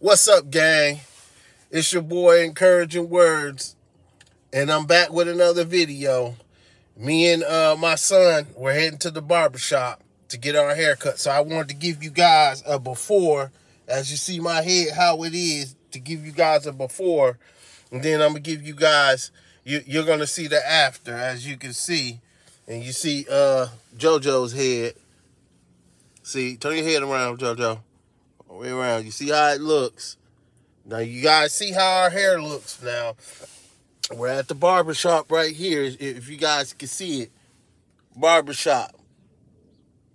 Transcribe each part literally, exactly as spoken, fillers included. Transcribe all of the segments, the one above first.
What's up, gang? It's your boy Encouraging Words, and I'm back with another video. Me and uh, my son, we're heading to the barbershop to get our haircut. So I wanted to give you guys a before, as you see my head, how it is, to give you guys a before. And then I'm going to give you guys, you, you're going to see the after, as you can see. And you see uh, JoJo's head. See, turn your head around, JoJo. Way around. You see how it looks. Now you guys see how our hair looks. Now we're at the barbershop right here. If you guys can see it, barbershop.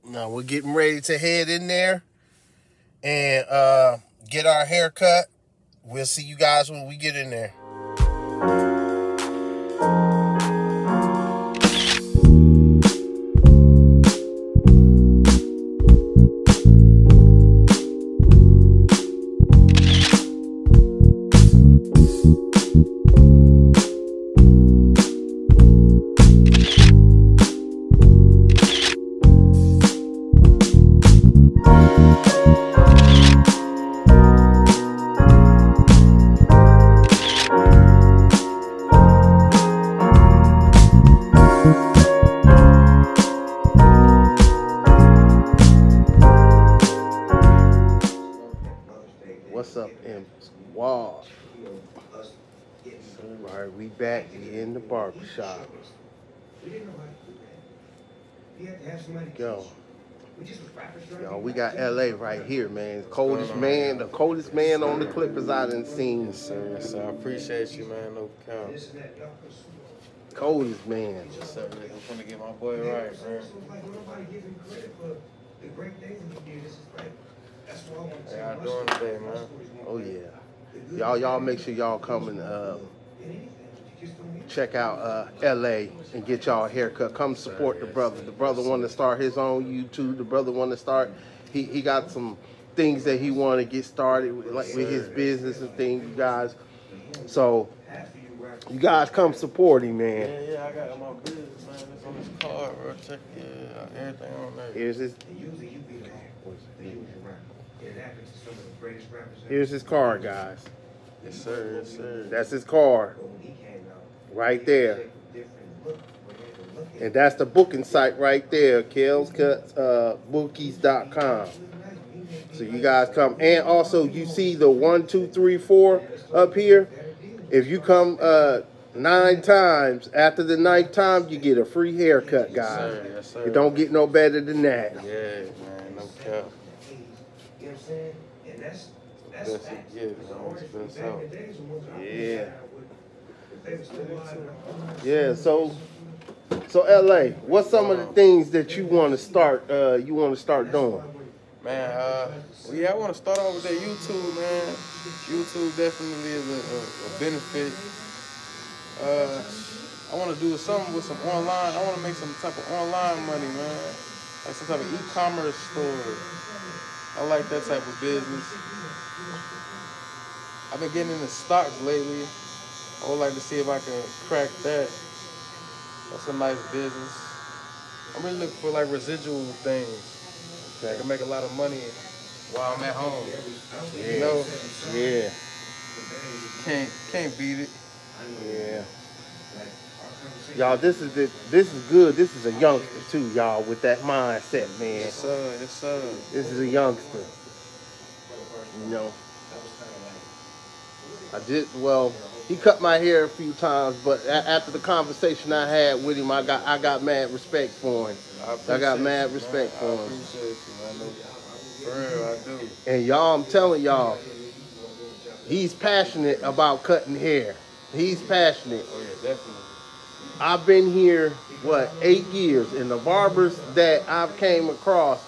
Now we're getting ready to head in there and uh, get our hair cut. We'll see you guys when we get in there. Wow. All right, we back in the barbershop. Yo, yo, we got L A right here, man. Coldest man, the coldest man on the Clippers I done seen. Yes, sir. Yes, sir. I appreciate you, man. No count. Coldest man. Yes, sir. I'm trying to get my boy right, man. How y'all doing today, man? Oh, yeah. Y'all y'all make sure y'all come and uh, check out uh, L A and get y'all a haircut. Come support the brother. The brother want to start his own YouTube. The brother want to start. He, he got some things that he want to get started with, like with his business and things, you guys. So you guys come support him, man. Yeah, yeah, I got my business, man. It's on this card, bro. Check it out. Everything on there. Here's his. Here's his car, guys. Yes, sir. Yes, sir. That's his car. Right there. And that's the booking site right there. Kels Cuts Bookies dot com. So you guys come. And also, you see the one, two, three, four up here. If you come uh, nine times, after the ninth time, you get a free haircut, guys. Yes, sir. Yes, sir. It don't get no better than that. Yeah, man. No cap. You know what I'm saying? And that's that's best it gives, man. Yeah. Yeah, so so L A, what's some of the things that you wanna start uh you wanna start doing? Man, uh well, yeah, I wanna start off with that YouTube, man. YouTube definitely is a, a, a benefit. Uh I wanna do something with some online, I wanna make some type of online money, man. Like some type of e-commerce store. I like that type of business. I've been getting into stocks lately. I would like to see if I can crack that. That's a nice business. I'm really looking for like residual things. Okay. I can make a lot of money while I'm at home. Yeah. You know? Yeah. Can't can't beat it. Yeah. Y'all, this is it. This is good. This is a youngster too, y'all, with that mindset, man. Yes, sir. Yes, sir. This is a youngster. You know, I did well. He cut my hair a few times, but after the conversation I had with him, I got I got mad respect for him. I, I got mad you, respect for him. I appreciate you, man. I know. For real, I do. And y'all, I'm telling y'all, he's passionate about cutting hair. He's passionate. Oh yeah, definitely. I've been here, what, eight years, and the barbers that I've came across,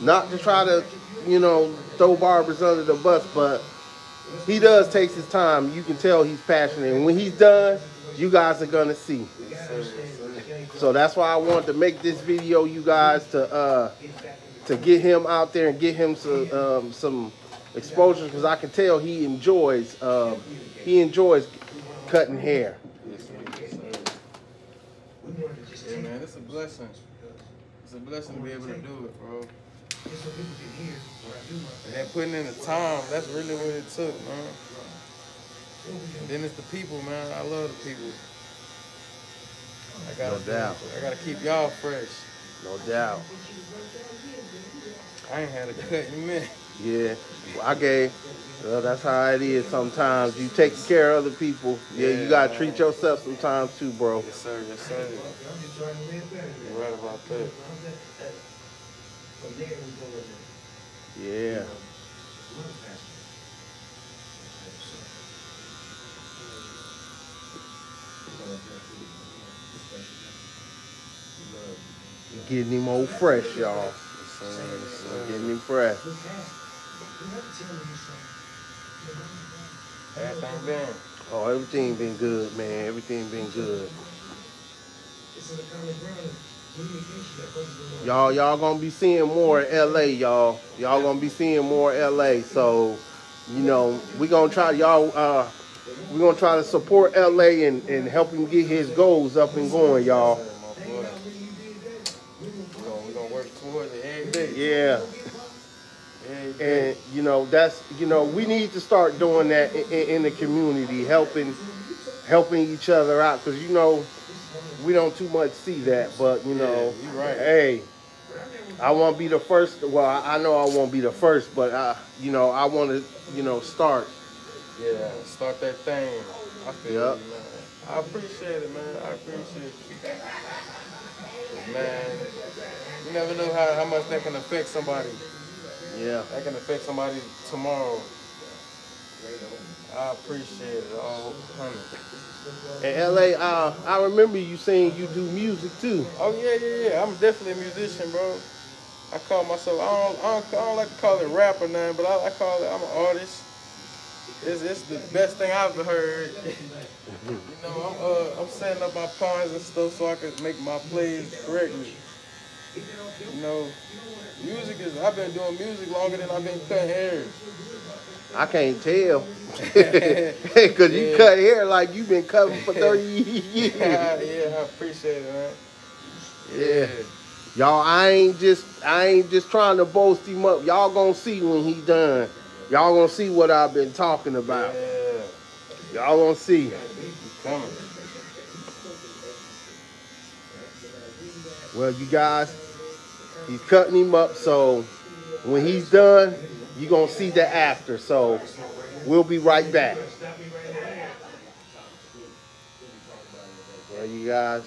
not to try to, you know, throw barbers under the bus, but he does take his time. You can tell he's passionate. And when he's done, you guys are going to see. So that's why I wanted to make this video, you guys, to uh, to get him out there and get him some, um, some exposure, because I can tell he enjoys, um, he enjoys cutting hair. Yeah, man, it's a blessing. It's a blessing to be able to do it, bro. And that putting in the time, that's really what it took, man. And then it's the people, man. I love the people. I gotta, no doubt. I gotta keep y'all fresh. No doubt. I ain't had a cut in a minute. Yeah, well, I gave. Well, that's how it is sometimes. You take care of other people. Yeah, yeah, you gotta man. treat yourself sometimes too, bro. Yes, sir. Yes, sir. You're right about that. Yeah. Getting him old fresh, y'all. Getting him fresh. Everything been? Oh, everything been good, man. Everything been good. Y'all, y'all gonna be seeing more in L A, y'all. Y'all gonna be seeing more in L A. So, you know, we gonna try, y'all. Uh, we gonna try to support L A and and help him get his goals up and going, y'all. Yeah, and you know that's you know we need to start doing that in, in the community, helping helping each other out, because you know we don't too much see that, but you know, yeah, you're right. Hey, I won't be the first. Well, I know I won't be the first, but I you know I want to you know start. Yeah, start that thing. I feel yep. you, man. I appreciate it, man. I appreciate it, man. You never know how, how much that can affect somebody. Yeah. That can affect somebody tomorrow. I appreciate it all. In L A, uh, I remember you saying you do music too. Oh yeah, yeah, yeah. I'm definitely a musician, bro. I call myself, I don't, I don't, I don't like to call it rap or nothing, but I, I call it, I'm an artist. It's, it's the best thing I've heard. You know, I'm, uh, I'm setting up my pawns and stuff so I can make my plays correctly. You know, music is, I've been doing music longer than I've been cutting hair. I can't tell. Because yeah. you cut hair like you've been cutting for thirty years. Yeah, yeah, I appreciate it, man. Yeah. yeah. Y'all, I ain't just, I ain't just trying to boast him up. Y'all gonna see when he done. Y'all gonna see what I've been talking about. Yeah. Y'all gonna see. He's coming. Well, you guys, he's cutting him up, so when he's done, you're going to see the after. So we'll be right back. Well, you guys,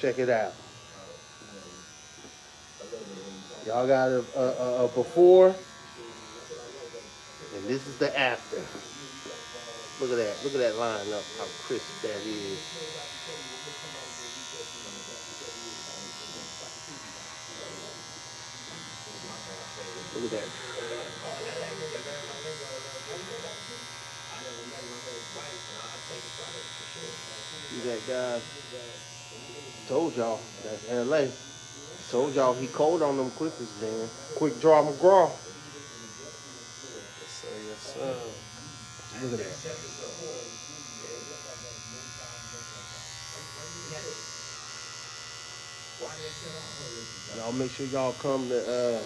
check it out. Y'all got a, a, a before, and this is the after. Look at that. Look at that line up, how crisp that is. Look at that. See that, guys? Told y'all. That's L A. Told y'all he cold on them Clippers, man. Quick draw McGraw. Yes, sir. Yes, sir. Look at that. Y'all make sure y'all come to... Uh,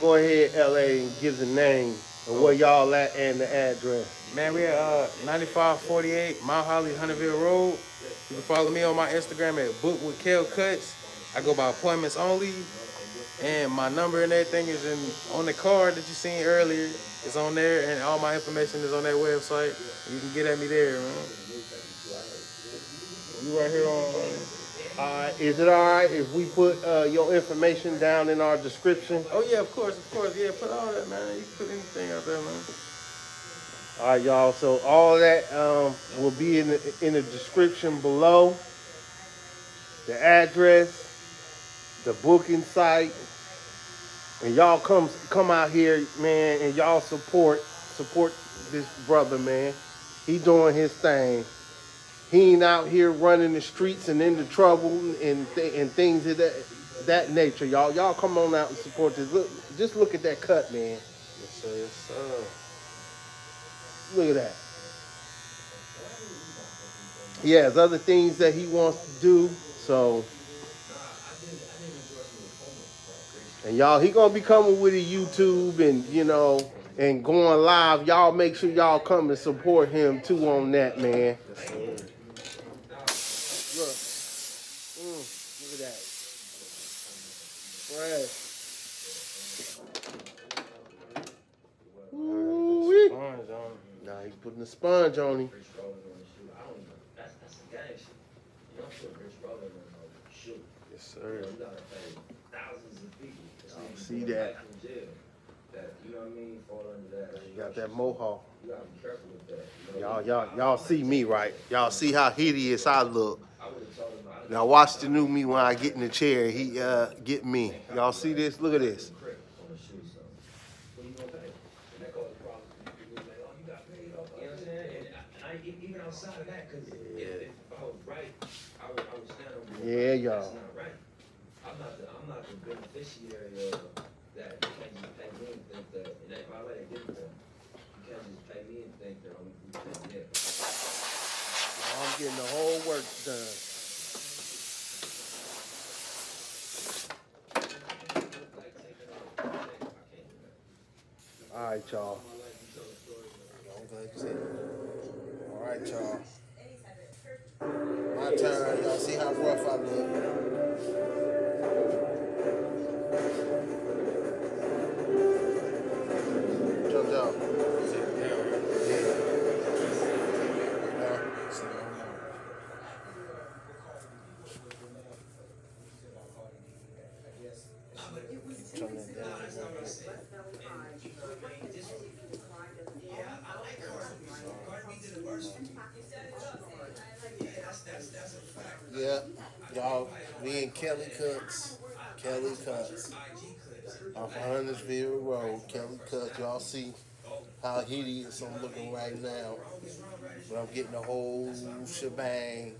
Go ahead, L A, and give the name and where y'all at and the address. Man, we're at uh, ninety-five forty-eight Mount Holly, Hunterville Road. You can follow me on my Instagram at Book with Kel Cuts. I go by appointments only. And my number and everything is in on the card that you seen earlier. It's on there, and all my information is on that website. You can get at me there, man. You right here on... Uh, is it all right if we put uh, your information down in our description? Oh, yeah, of course, of course. Yeah, put all that, man. You can put anything out there, man. All right, y'all. So all that um, will be in the, in the description below. The address, the booking site. And y'all come, come out here, man, and y'all support, support this brother, man. He doing his thing. He ain't out here running the streets and into trouble and th and things of that that nature, y'all. Y'all come on out and support this. Look, just look at that cut, man. Yes, sir. Yes, sir. Look at that. Yeah, there's other things that he wants to do. So And y'all, he gonna be coming with a YouTube and, you know, and going live. Y'all make sure y'all come and support him too on that, man. Yes, sir. Look. Mm, look at that. Fresh. Ooh-wee. Nah, he's putting the sponge on him. Yes, sir. I see that. You got that mohawk. Y'all, y'all, y'all see me, right? Y'all see how hideous I look. Now watch the new me when I get in the chair. He uh, get me. Y'all see this? Look at this. Yeah, y'all. I'm not the I'm not the beneficiary of that. You can't just pay me and think that, and if I let it get there, you can't just pay me and think that I'm getting it. I'm getting the whole work done. All right, y'all. All right, y'all. My turn, y'all see how rough I look. Yeah, y'all, me and Kelly Cooks, Kelly Cooks, off Huntersville Road, Kelly Cooks, y'all see how hideous I'm looking right now, but I'm getting the whole shebang,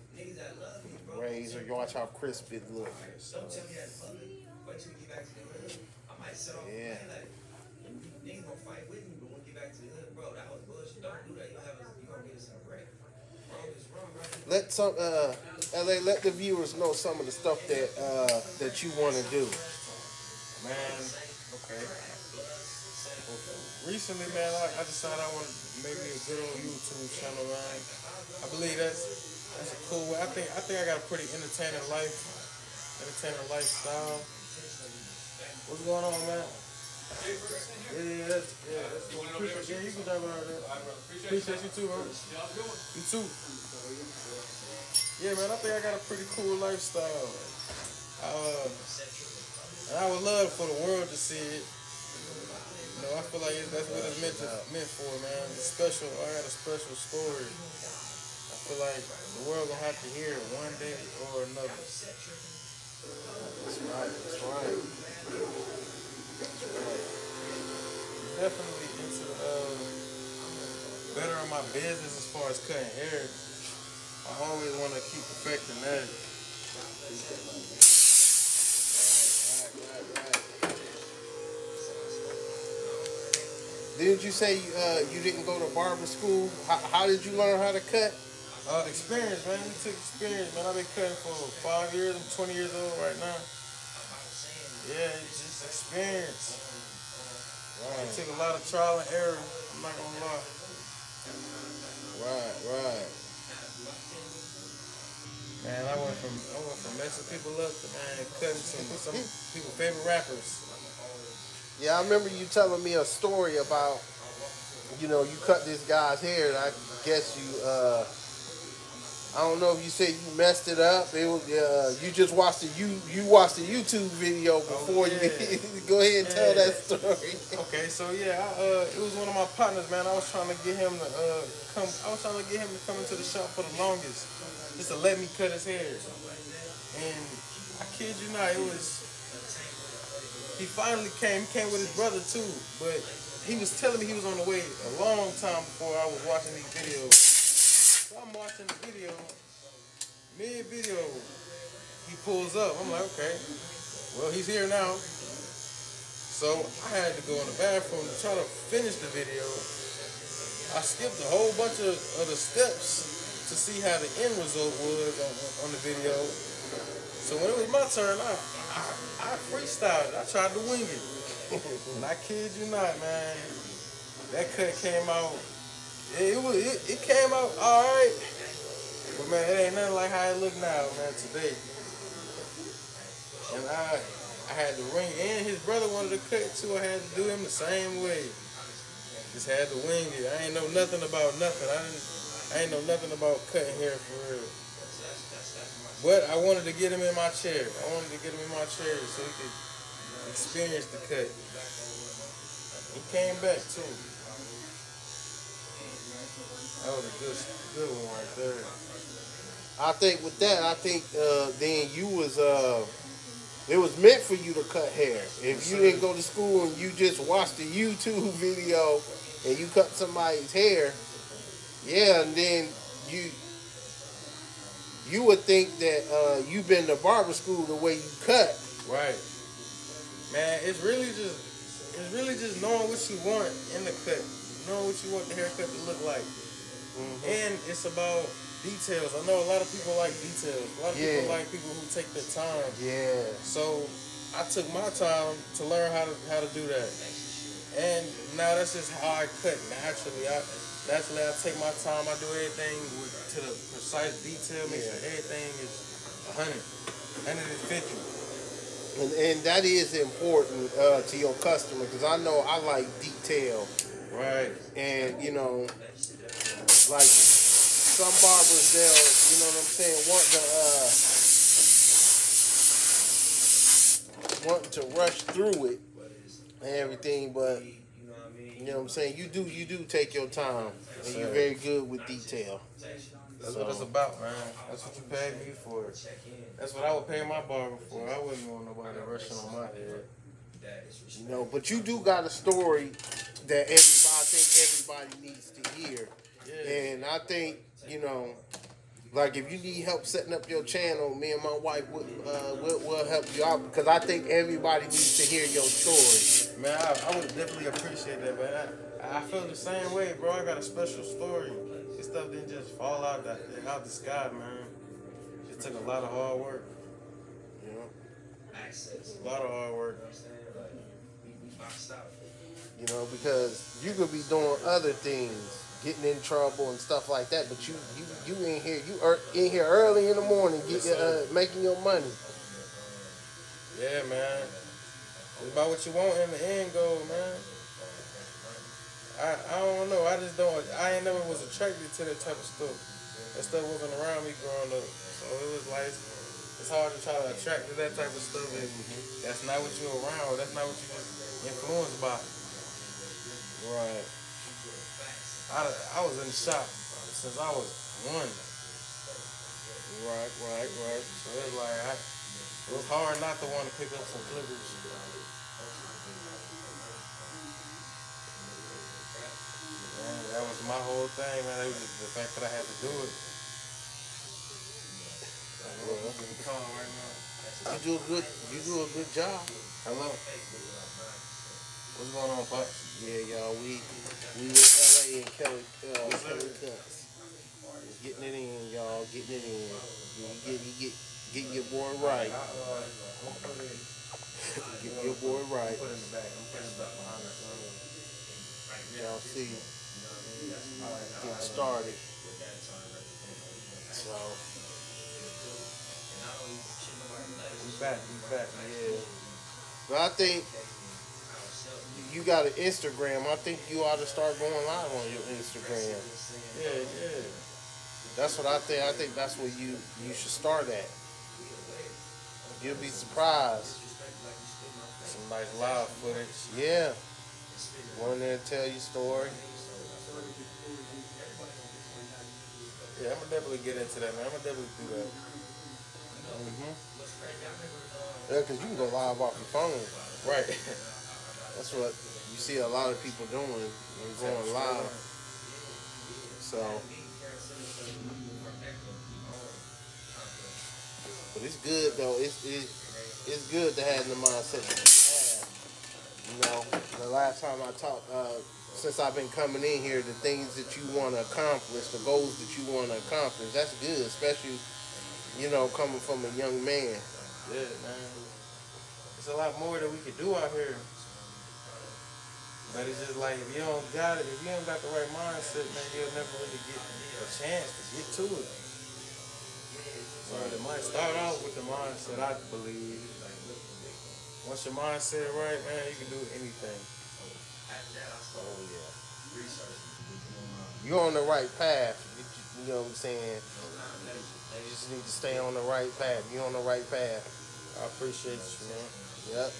razor, watch how crisp it looks. Yeah. Let some uh, L A. Let the viewers know some of the stuff that uh, that you want to do, man. Okay. Well, recently, man, I, I decided I want to make me a good old YouTube channel, man. I believe that's that's a cool way. I think I think I got a pretty entertaining life, entertaining lifestyle. What's going on, man? Yeah, that's, yeah, that's cool. Appreciate you. You can dive out of that. Appreciate you too, bro. You too. Yeah, man, I think I got a pretty cool lifestyle. Uh, and I would love for the world to see it. You know, I feel like that's what it's meant to, meant for, man. It's special. I got a special story. I feel like the world will have to hear it one day or another. That's right. That's right. Definitely into uh, bettering my business as far as cutting hair. I always want to keep perfecting that. All right, all right, all right, all right. Didn't you say uh, you didn't go to barber school? How, how did you learn how to cut? Uh, experience, man. We took experience, man. I've been cutting for five years. I'm twenty years old right now. Yeah, it's just experience. Right. It took a lot of trial and error, I'm not gonna lie. Right, right. Man, I went from I went from messing people up to man cutting some some people's favorite rappers. Yeah, I remember you telling me a story about, you know, you cut this guy's hair and I guess you uh I don't know if you said you messed it up. It was, uh, you just watched the you you watched the YouTube video before oh, yeah. you go ahead and yeah. tell that story. Okay, so yeah, I, uh, it was one of my partners, man. I was trying to get him to uh, come. I was trying to get him to come into the shop for the longest, just to let me cut his hair. And I kid you not, it was. He finally came. Came with his brother too, but he was telling me he was on the way a long time before I was watching these videos. So I'm watching the video, mid-video, he pulls up. I'm like, okay, well, he's here now. So I had to go in the bathroom to try to finish the video. I skipped a whole bunch of, of the steps to see how the end result was on, on the video. So when it was my turn, I, I I, I freestyled it. I tried to wing it. And I kid you not, man. That cut came out. It, it was. It, it came out all right. But man, it ain't nothing like how it look now, man. Today. And I, I had to ring it. And his brother wanted to cut too. I had to do him the same way. Just had to wing it. I ain't know nothing about nothing. I didn't. I ain't know nothing about cutting hair for real. But I wanted to get him in my chair. I wanted to get him in my chair so he could experience the cut. He came back too. That was a good, good one right there. I think with that, I think uh, then you was, uh, it was meant for you to cut hair. If you didn't go to school and you just watched a YouTube video and you cut somebody's hair, yeah, and then you you would think that uh, you've been to barber school the way you cut. Right. Man, it's really just it's really just knowing what you want in the cut, knowing what you want the haircut to look like, mm-hmm. and it's about details. I know a lot of people like details. A lot of yeah. people like people who take their time. Yeah. So I took my time to learn how to how to do that, and now that's just how I cut naturally. I, Naturally, I take my time. I do everything with, to the precise detail. Make yeah. sure everything is one hundred, one fifty. And, and that is important uh, to your customer, because I know I like detail. Right. And, you know, like some barbers, they'll, you know what I'm saying, want to, uh, want to rush through it and everything, but... You know what I'm saying? You do you do take your time, and you're very good with detail. That's so. What it's about, man. That's what you paid me for. That's what I would pay my barber for. I wouldn't want nobody rushing on my head. You know, but you do got a story that everybody I think everybody needs to hear. Yeah. And I think, you know, like if you need help setting up your channel, me and my wife will uh, will, will help you out, because I think everybody needs to hear your story. Man, I, I would definitely appreciate that, man. I, I feel the same way, bro. I got a special story. This stuff didn't just fall out that out the sky, man. It took a lot of hard work. You know? A lot of hard work. You know, because you could be doing other things, getting in trouble and stuff like that, but you you, you in here, you are in here early in the morning, get, uh, making your money. Yeah, man. It's about what you want in the end goal, man. I I don't know. I just don't. I ain't never was attracted to that type of stuff. That stuff wasn't around me growing up, so it was like it's hard to try to attract to that type of stuff. And that's not what you're around. That's not what you influenced by. Right. I I was in shock since I was one. Right, right, right. So it's like I. It was hard not to want to pick up some clippers. Man, that was my whole thing, man. That was the fact that I had to do it. I'm getting calm right now. You do a good, you do a good job. Hello. What's going on, Pop? Yeah, y'all. We we with L A and Kelly. Uh, yes, Kelly Cuts. Getting it in, y'all. Getting it in. You get, you get. Get your boy right. Get your boy right. Y'all see, getting started. So, we back, we back. Yeah. But I think you got an Instagram. I think you ought to start going live on your Instagram. Yeah, yeah. That's what I think. I think that's where you you should start at. You'll be surprised. Some nice live footage. Yeah. Go in there and tell your story. Yeah, I'm going to definitely get into that, man. I'm going to definitely do that. Mm-hmm. Yeah, because you can go live off your phone. Right. That's what you see a lot of people doing when going live. So... But it's good though. It's it, it's good to have the mindset that you have. You know, the last time I talked, uh, since I've been coming in here, the things that you want to accomplish, the goals that you want to accomplish, that's good, especially you know coming from a young man. Yeah, man. it's a lot more that we could do out here. But it's just like, if you don't got it, if you don't got the right mindset, man, you'll never really get a chance to get to it. So the mind, start out with the mindset, I believe. Like, once your mindset right, man, you can do anything. Oh yeah. You're on the right path. You know what I'm saying? You just need to stay on the right path. You're on the right path. I appreciate you, man. Yep.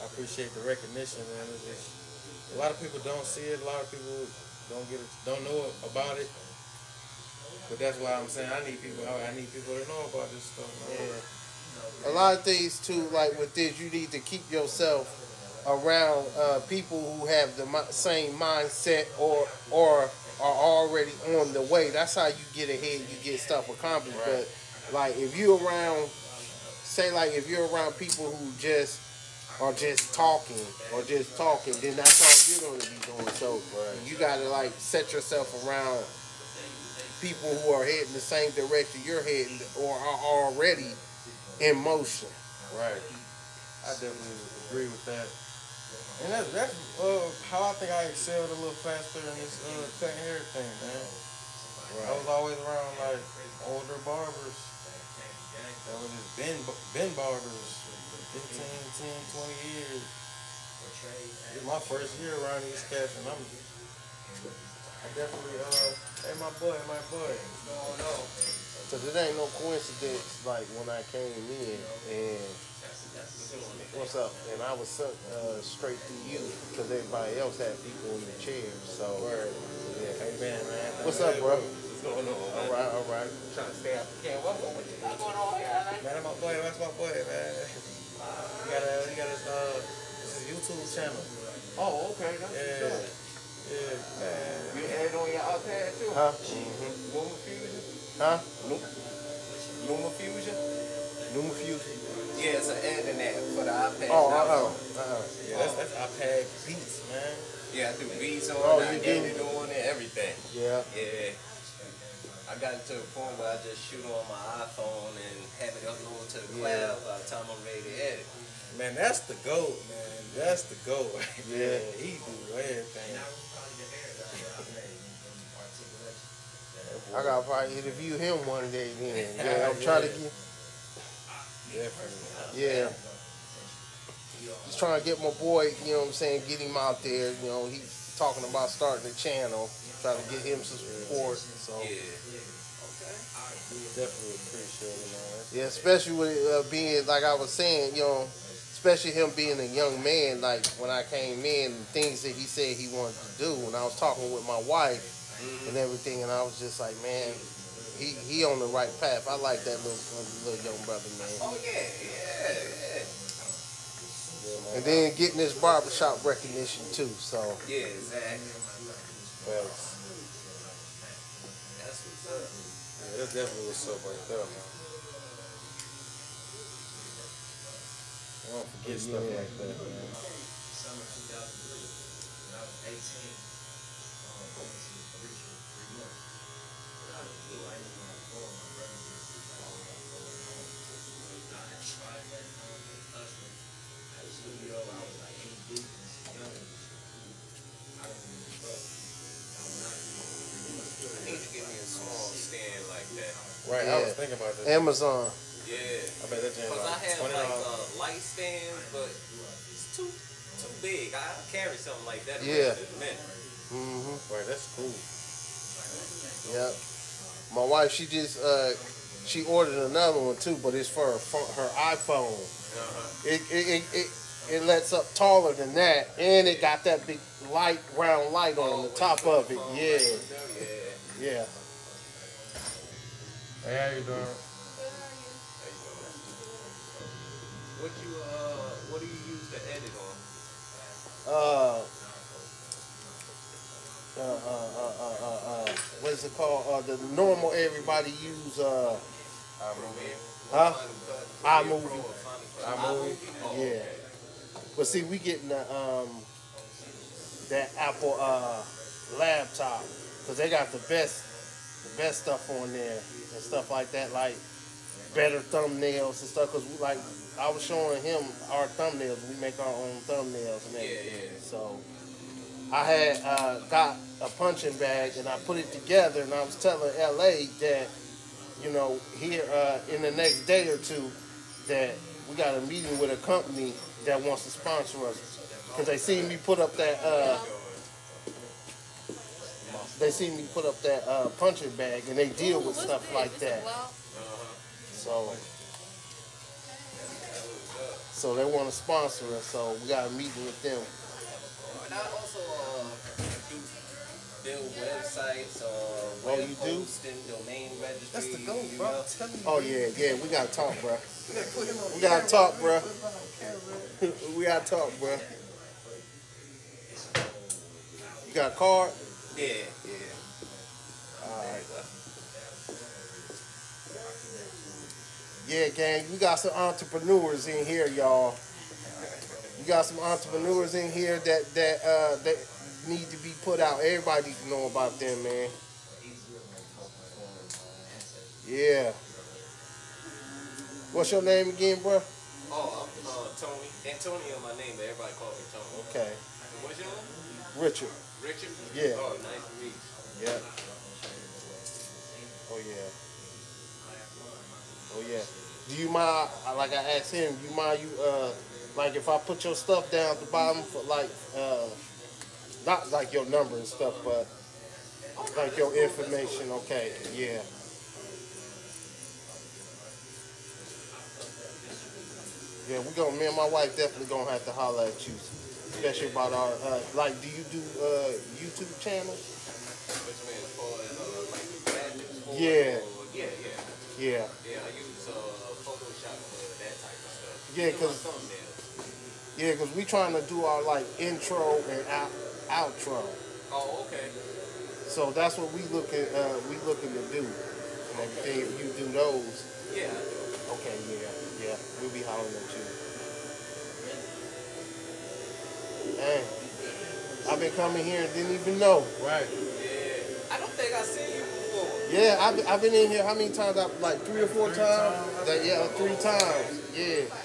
I appreciate the recognition, man. It's just, a lot of people don't see it. A lot of people don't get it, don't know about it. But that's why I'm saying I need people. I need people to know about this stuff. Yeah. A lot of things too, like with this, you need to keep yourself around uh, people who have the same mindset or or are already on the way. That's how you get ahead. You get stuff accomplished. Right. But like if you around, say like if you're around people who just Or just talking, or just talking, then that's all you're going to be doing. So right. You got to like set yourself around people who are heading the same direction you're heading, or are already in motion. Right. I definitely agree with that. And that's, that's uh, how I think I excelled a little faster in this uh, cutting hair thing, man. Right. I was always around like older barbers. That was just Ben, Ben barbers. fifteen, ten, twenty years. It's my first year around these cats, and I'm, I definitely, uh, hey, my boy, my boy. No, no. Because it ain't no coincidence, like, when I came in, and what's up? And I was sucked uh, straight through you, because everybody else had people in the chair, so. Word. Yeah. Hey, man, man. What's up, bro? No, no, all right, all right. I'm trying to stay out the camera. What's going on here? Man, that's my boy, that's my boy, man. You got a, you got a, uh, this is YouTube channel. Oh, okay. That's yeah. Good. Yeah, man. You had on your iPad too? Huh? Mm-hmm. Luma Fusion? Huh? Luma, Luma Fusion? Luma Fusion? Yeah, it's an ad in that for the iPad. Oh, uh oh. Uh oh. Yeah, that's, that's iPad beats, man. Yeah, I do beats on it. Oh, I edited on it, everything. Yeah. Yeah. I got into a point where I just shoot on my iPhone and have it upload to the cloud by the time I'm ready to edit. Man, that's the goat, man. That's the goat. Yeah, he do everything. I gotta probably interview him one day then. Yeah, I'm yeah. trying to get. Definitely. Yeah. Just trying to get my boy, you know what I'm saying, get him out there. You know, he's talking about starting a channel. Trying to get him some support, so yeah, okay. Definitely appreciate it, man. Yeah, especially with uh, being like I was saying, you know, especially him being a young man. Like when I came in, things that he said he wanted to do, and I was talking with my wife mm-hmm. and everything, and I was just like, man, he he on the right path. I like that little little young brother, man. Oh yeah, yeah, yeah. yeah and then getting this barbershop recognition too. So yeah, exactly. Well, yeah, that's definitely what's up right there, man. I don't forget yeah. stuff like that, man. Right, yeah. I was thinking about that. Amazon. Yeah. I bet that jam like I have twenty dollars. Like a light stand, but it's too too big. I carry something like that. Yeah. Mm-hmm. Right, that's cool. Yep. My wife, she just uh, she ordered another one too, but it's for her, her iPhone. Uh-huh. It it it. it It lets up taller than that, and it got that big light, round light on oh, the top of it. Yeah. Yeah. yeah. Hey, how you doing? What you uh, what do you use to edit on? Uh, uh, uh, uh, uh, uh, what is it called? Uh, the normal everybody use uh, iMovie. Huh? iMovie. iMovie. Yeah. But see, we getting the um, that Apple uh laptop because they got the best. The best stuff on there and stuff like that, like better thumbnails and stuff, because like I was showing him our thumbnails. We make our own thumbnails and everything. Yeah, yeah. So I had uh, got a punching bag and I put it together, and I was telling L A that, you know, here uh, in the next day or two, that we got a meeting with a company that wants to sponsor us, because they seen me put up that uh, they seen me put up that uh, punching bag, and they deal with stuff like that. So, so they want to sponsor us. So we got a meeting with them. And I also uh, do build websites or uh, web oh, posting, domain registry. That's the goal, bro. I'm telling you. Oh yeah, yeah. We gotta talk, bro. We gotta talk, bro. We gotta talk, bro. You got a card? Yeah, yeah. All right. Yeah, gang. We got some entrepreneurs in here, y'all. You got some entrepreneurs in here that that uh, that need to be put out. Everybody needs to know about them, man. Yeah. What's your name again, bro? Oh, I'm uh, Tony. Antonio, my name, but everybody calls me Tony. Okay. What's your name? Richard. Richard? Yeah. Oh, nice to meet you. Yeah. Oh yeah. Oh yeah. Do you mind? Like I asked him, do you mind you uh. Like if I put your stuff down at the bottom for like, uh, not like your number and stuff, but like your information, okay, yeah. Yeah, we gonna, me and my wife definitely gonna have to holler at you, especially about our, uh, like do you do uh, YouTube channels? Yeah. Yeah, yeah. Yeah. Yeah, I use uh, Photoshop and that type of stuff. Yeah, cause. Yeah, because we trying to do our, like, intro and out, outro. Oh, okay. So that's what we looking, uh, we looking to do. And everything, if you do those. Yeah. Okay, yeah, yeah. We'll be hollering at you. Dang. I've been coming here and didn't even know. Right. Yeah. I don't think I seen you before. Yeah, I've, I've been in here how many times? I've, like, three or four three times? times. That, yeah, three oh, times. Okay. Yeah.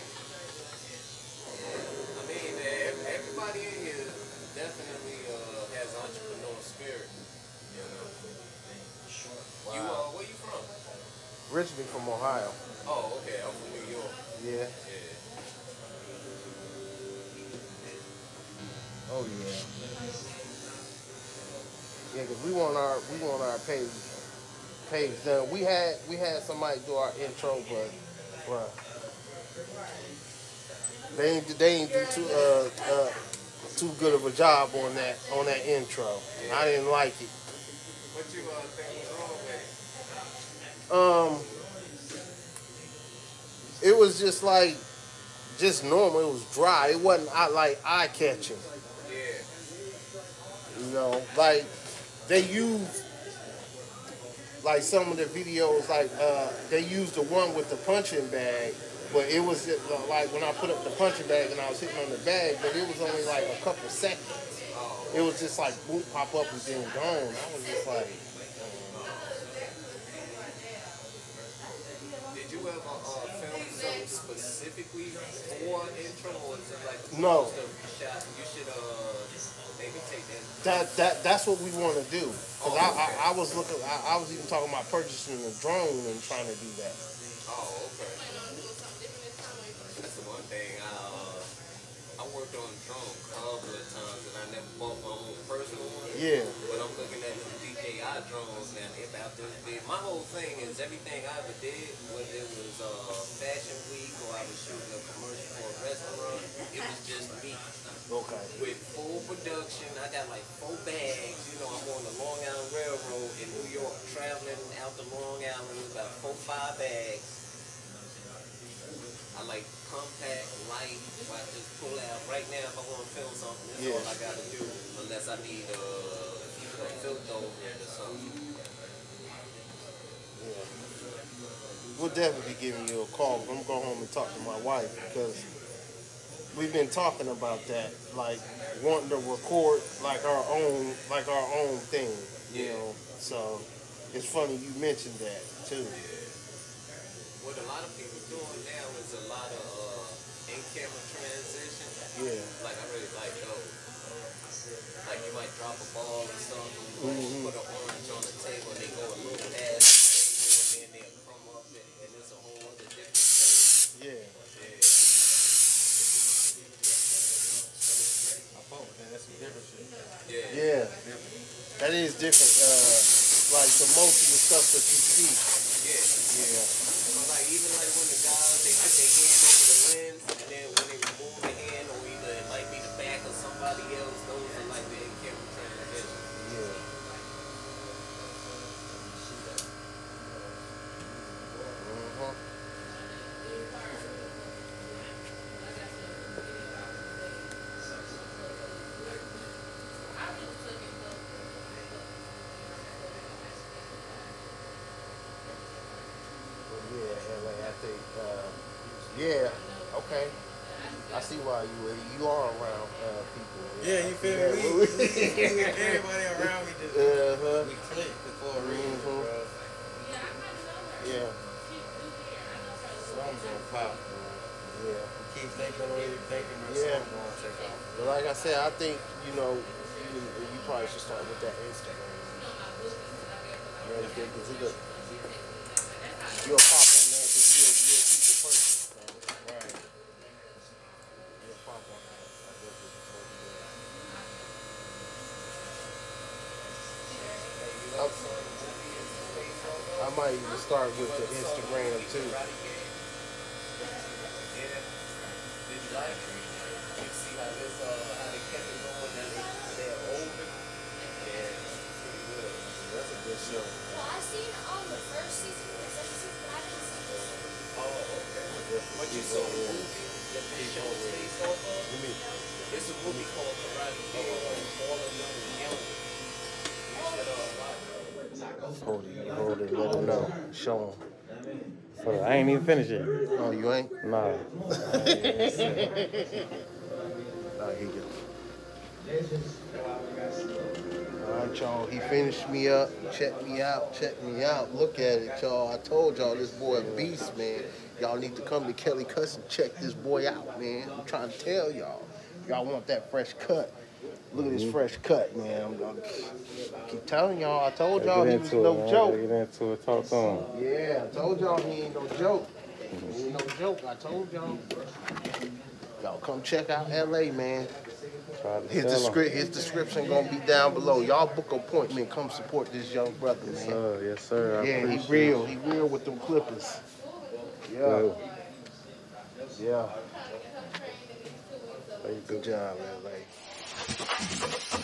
Richmond from Ohio. Oh, okay. I'm from New York. Yeah. Yeah. Oh yeah. Yeah, because we want our we want our page page done. We had we had somebody do our intro, but well, they ain't they ain't do too uh, uh too good of a job on that on that intro. Yeah. I didn't like it. What you uh, think was wrong with it? Um, it was just like, just normal. It was dry. It wasn't like eye catching. Yeah. You know, like they used like some of the videos, like uh, they used the one with the punching bag, but it was just, uh, like when I put up the punching bag and I was hitting on the bag, but it was only like a couple seconds. It was just like boop, pop up, and then gone. I was just like. Uh, film zone specifically for intro, or is it like no. Stuff you should uh, maybe take that. That that that's what we want to do. Cause oh, I, okay. I, I was looking, I, I was even talking about purchasing a drone and trying to do that. Oh, okay. That's the one thing. I, uh, I worked on drone a couple of times, and I never bought my own personal one. Yeah. But I'm looking at the D J I drones now. About this big. My whole thing is everything I ever did, whether it was uh, fashion week or I was shooting a commercial for a restaurant, it was just me. Okay. With full production, I got like four bags. You know, I'm on the Long Island Railroad in New York, traveling out to Long Island with about four, five bags. I like compact, light, so I just pull out. Right now, if I want to film something, that's yeah. all I got to do, unless I need a uh, filter over there or something. We'll definitely be giving you a call. I'm going to go home and talk to my wife because we've been talking about that, like wanting to record like our own, like our own thing, you yeah. know. So it's funny you mentioned that too. Yeah. what a lot of people doing now is a lot of uh, in-camera transitions. Yeah. Like, I really like those. Like, you might drop a ball or something, mm -hmm. put an orange on the table, and they go a little past the table, and then they'll come up, and, and it's a whole other different thing. Yeah. Yeah. I thought, man, that's some different shit. Yeah. Yeah. That is different. Uh, Like the most of the stuff that you see. Yeah. Yeah. So like even like when the guys they put their hand over the lens and then when they remove the hand or either it might be the back of somebody else, those are like the camera transition. Yeah. Uh-huh. Yeah, okay. I see why you you are around uh, people. Yeah, yeah, you feel yeah, me? We, we, everybody around me just uh-huh. we click before mm-hmm. reading, bro. Yeah, I kind of know her. Yeah. Something's gonna pop, bro. Yeah. You keep thinking the way you're thinking, bro. Yeah. Something's gonna check out. But like I said, I think, you know, you, you probably should start with that Instagram. You know, because you look, you'll pop on that because you're a people person. I might even start with the Instagram too. That's a good show. Well, I seen on the first season, the second season, but I didn't see this one. Oh, okay. What you saw? It's a movie called Karate Kid. Hold it, hold it, let them know. Show them. Hold it, I ain't even finished it. Oh, you ain't? No. Nah. Alright, here you go. Alright, y'all, he finished me up. Check me out, check me out. Look at it, y'all. I told y'all this boy a beast, man. Y'all need to come to Kelly Cuts and check this boy out, man. I'm trying to tell y'all. Y'all want that fresh cut. Look at this fresh cut, man. I'm, I'm, I keep telling y'all. I told y'all he was no joke. Get into it. Talk to him. Yeah, I told y'all he ain't no joke. He ain't no joke. I told y'all. Y'all come check out L A, man. His, descri his description gonna be down below. Y'all book an appointment. Come support this young brother, man. Yes, sir. Yes, sir. I yeah, he real. It. He real with them Clippers. Yeah. Yo. Yeah. Good job, L A. Thank you.